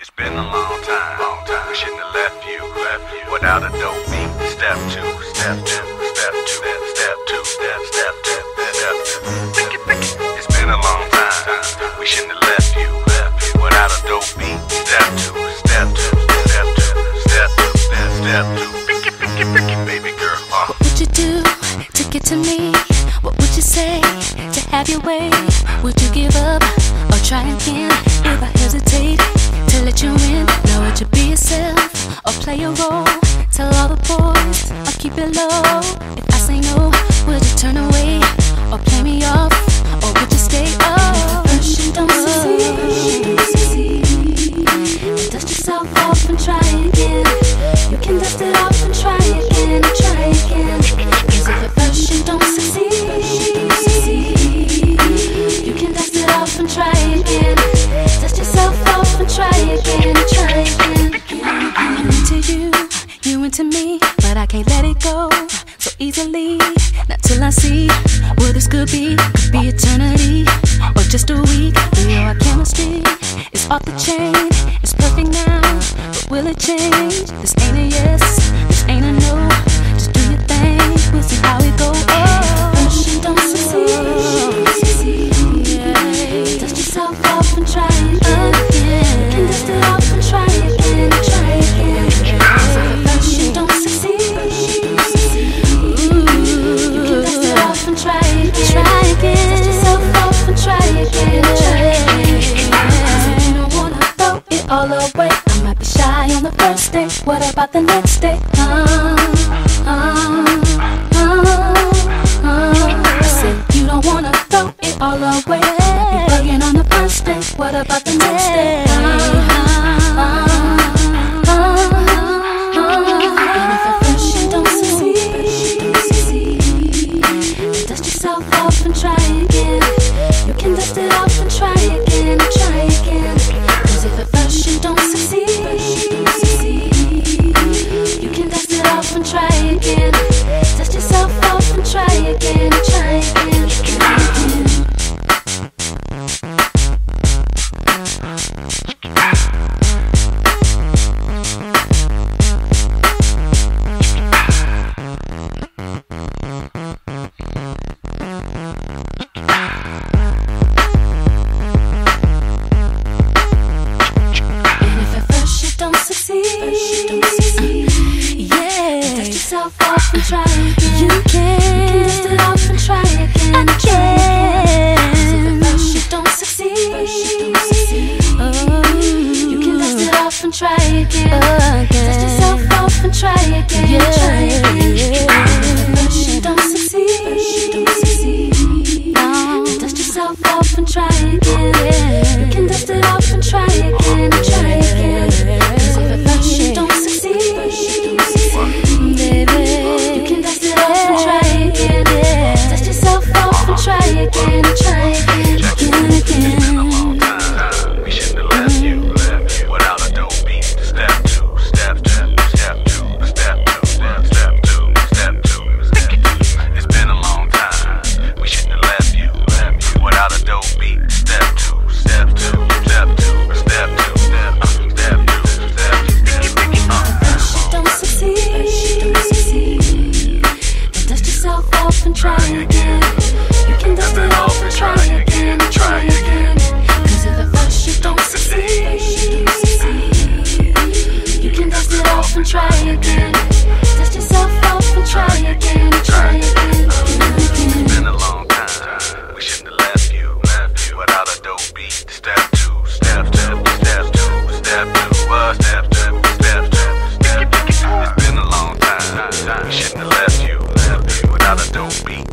It's been a long time. We shouldn't have left you without a dope beat. Step two. It's been a long time. We shouldn't have left you without a dope beat. Step two. Baby girl. What would you do to get to me? What would you say to have your way? Would you give up or try again if I hesitate? Let you in, now would you be yourself or play a role? Tell all the boys I'll keep it low. If I say no, would you turn away or play me off, or would you stay up? Don't succeed. Dust yourself off and try again. You can dust it off and try again. Cause if at first you don't succeed, you can dust it off and try again. Dust yourself off and try again. I'm into you, you into me, but I can't let it go so easily. Not till I see what this could be eternity or just a week. You know our chemistry is off the chain. It's perfect now, but will it change? This ain't a yes, this ain't a no. Just do your thing, we'll see how it goes. Oh, don't succeed. Yeah. Dust yourself off and try again. You can dust it off and try again. First you don't succeed. You can dust it off and try again. Dust yourself off and try again. You don't wanna throw it all away. I might be shy on the first day. What about the next day? I said you don't wanna throw it all away. You're bugging on the first day. What about the next day? It's been a long time. We shouldn't have left you without a dope beat.